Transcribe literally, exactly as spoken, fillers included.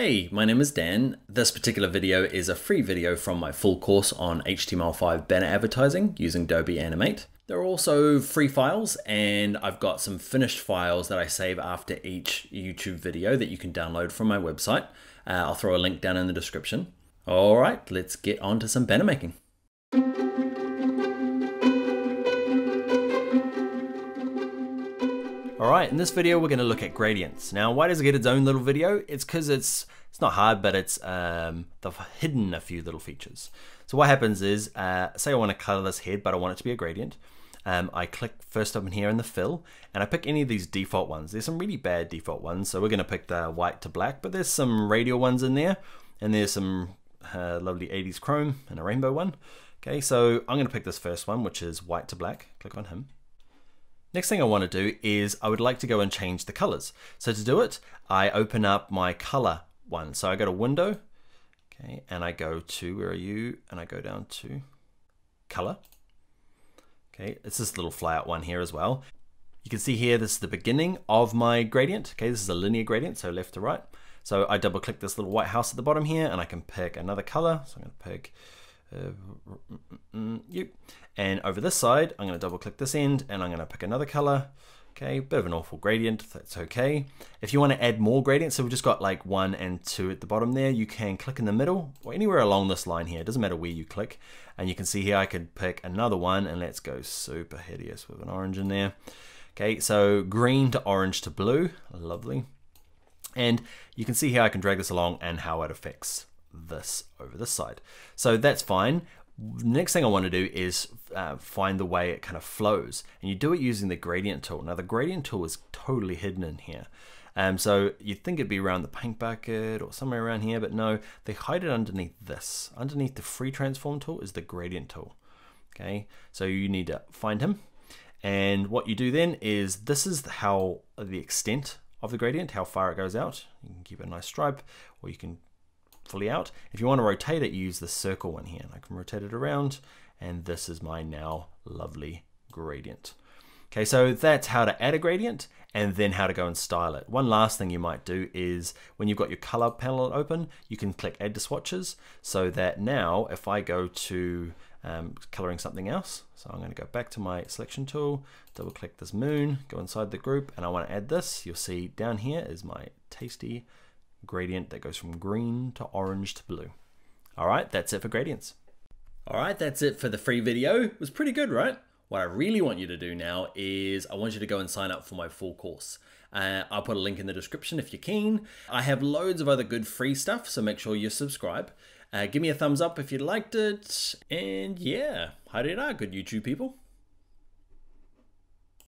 Hey, my name is Dan. This particular video is a free video from my full course on H T M L five banner advertising using Adobe Animate. There are also free files, and I've got some finished files that I save after each YouTube video that you can download from my website. Uh, I'll throw a link down in the description. All right, let's get on to some banner making. All right, in this video, we're gonna look at gradients. Now, why does it get its own little video? It's because it's it's not hard, but it's um, they've hidden a few little features. So what happens is, uh, say I wanna color this head, but I want it to be a gradient. Um, I click first up in here in the fill, and I pick any of these default ones. There's some really bad default ones, so we're gonna pick the white to black, but there's some radial ones in there, and there's some uh, lovely eighties chrome and a rainbow one. Okay, so I'm gonna pick this first one, which is white to black, click on him. Next thing I want to do is I would like to go and change the colors. So to do it, I open up my color one. So I go to window, okay, and I go to, where are you? And I go down to color. Okay, it's this little flyout one here as well. You can see here, this is the beginning of my gradient. Okay, this is a linear gradient, so left to right. So I double click this little white house at the bottom here and I can pick another color. So I'm gonna pick, Uh, yep. And over this side, I'm going to double click this end and I'm going to pick another color. Okay, bit of an awful gradient, that's okay. If you want to add more gradients, so we've just got like one and two at the bottom there, you can click in the middle or anywhere along this line here, it doesn't matter where you click. And you can see here, I could pick another one and let's go super hideous with an orange in there. Okay, so green to orange to blue, lovely. And you can see here, I can drag this along and how it affects this over this side. So that's fine. Next thing I want to do is uh, find the way it kind of flows, and you do it using the gradient tool. Now the gradient tool is totally hidden in here. Um, so you'd think it'd be around the paint bucket or somewhere around here, but no, they hide it underneath this. Underneath the free transform tool is the gradient tool. Okay, so you need to find him. And what you do then is, this is how the extent of the gradient, how far it goes out. You can keep it a nice stripe, or you can fully out. If you want to rotate it, you use the circle one here. I can rotate it around, and this is my now lovely gradient. Okay, so that's how to add a gradient and then how to go and style it. One last thing you might do is when you've got your color panel open, you can click add to swatches, so that now if I go to um, coloring something else, so I'm going to go back to my selection tool, double click this moon, go inside the group, and I want to add this. You'll see down here is my tasty gradient that goes from green to orange to blue. All right, that's it for gradients. All right, that's it for the free video. It was pretty good, right? What I really want you to do now is I want you to go and sign up for my full course. Uh, I'll put a link in the description if you're keen. I have loads of other good free stuff, so make sure you subscribe. Uh, give me a thumbs up if you liked it. And yeah, haere rā, good YouTube people.